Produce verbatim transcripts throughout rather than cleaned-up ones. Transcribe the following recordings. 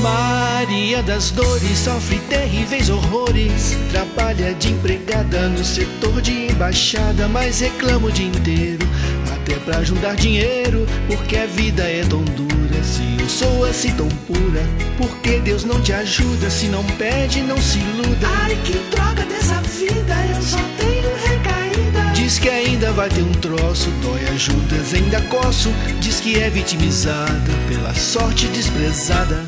Maria das Dores sofre terríveis horrores. Trabalha de empregada no setor de embaixada, mas reclama o dia inteiro, até pra juntar dinheiro, porque a vida é tão dura. Se eu sou assim tão pura, por que Deus não te ajuda? Se não pede, não se iluda. Ai, que droga dessa vida, eu só tenho recaída. Diz que ainda vai ter um troço, dói ajudas, ainda coço. Diz que é vitimizada, pela sorte desprezada.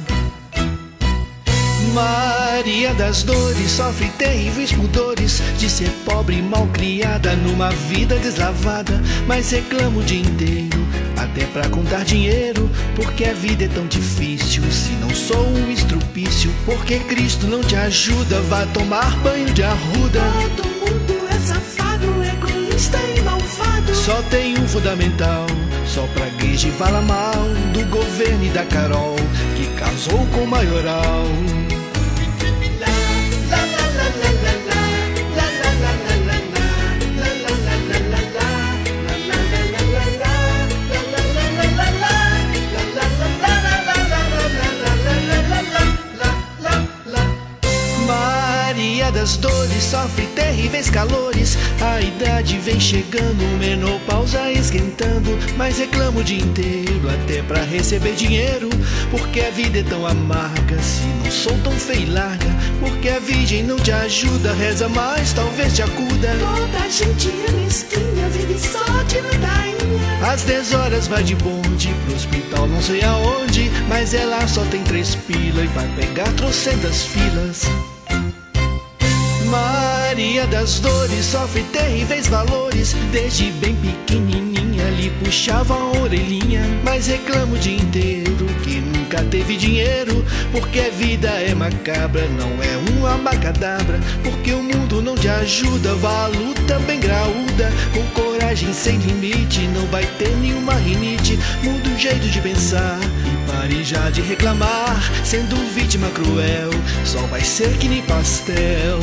Maria das Dores sofre terríveis pudores de ser pobre e mal criada numa vida deslavada, mas reclama o dia inteiro, até pra contar dinheiro, porque a vida é tão difícil. Se não sou um estrupício, porque Cristo não te ajuda? Vá tomar banho de arruda. Todo mundo é safado, egoísta e malvado. Só tem um fundamental, só pragueja e fala mal do governo e da Carol, que casou com o maioral. Maria das Dores sofre terríveis calores. A idade vem chegando, menopausa esquentando, mas reclama o dia inteiro, até pra receber dinheiro, porque a vida é tão amarga. Se não sou tão feia e larga, porque a virgem não te ajuda. Reza mais, talvez te acuda. Toda gente é mesquinha, vive só de ladainha. Às dez horas vai de bonde pro hospital não sei aonde, mas ela só tem três pila e vai pegar trocentas filas. Maria das Dores sofre terríveis valores. Desde bem pequenininha lhe puxava a orelhinha, mas reclama o dia inteiro que nunca teve dinheiro, porque a vida é macabra, não é um abacadabra, porque o mundo não te ajuda. Vá à luta bem graúda, com coragem sem limite, não vai ter nenhuma rinite. Muda o jeito de pensar e pare já de reclamar, sendo vítima cruel, só vai ser que nem pastel.